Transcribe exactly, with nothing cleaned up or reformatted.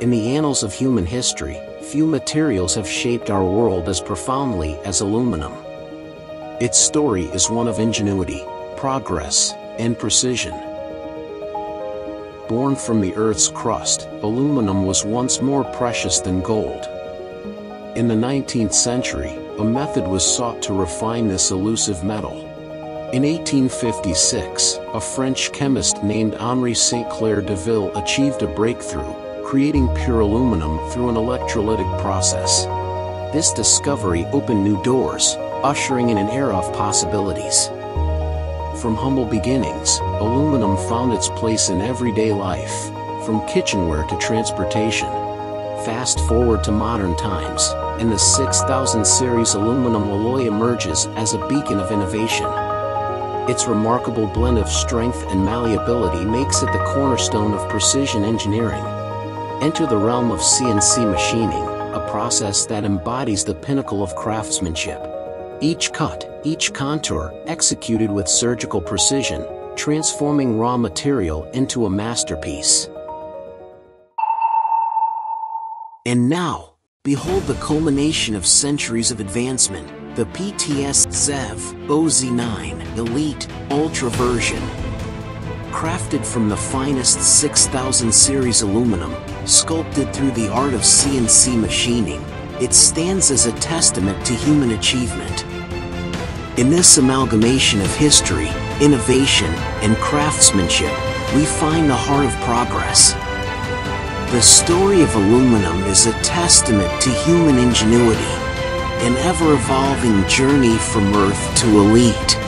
In the annals of human history, few materials have shaped our world as profoundly as aluminum. Its story is one of ingenuity, progress, and precision. Born from the Earth's crust, aluminum was once more precious than gold. In the nineteenth century, a method was sought to refine this elusive metal. In eighteen fifty-six, a French chemist named Henri Saint-Clair de Ville achieved a breakthrough, creating pure aluminum through an electrolytic process. This discovery opened new doors, ushering in an era of possibilities. From humble beginnings, aluminum found its place in everyday life, from kitchenware to transportation. Fast forward to modern times, and the six thousand series aluminum alloy emerges as a beacon of innovation. Its remarkable blend of strength and malleability makes it the cornerstone of precision engineering. Enter the realm of C N C machining, a process that embodies the pinnacle of craftsmanship. Each cut, each contour, executed with surgical precision, transforming raw material into a masterpiece. And now, behold the culmination of centuries of advancement, the P T S Z E V O Z nine Elite Ultra version. Crafted from the finest six thousand series aluminum, sculpted through the art of C N C machining, it stands as a testament to human achievement. In this amalgamation of history, innovation, and craftsmanship, we find the heart of progress. The story of aluminum is a testament to human ingenuity, an ever-evolving journey from Earth to Elite.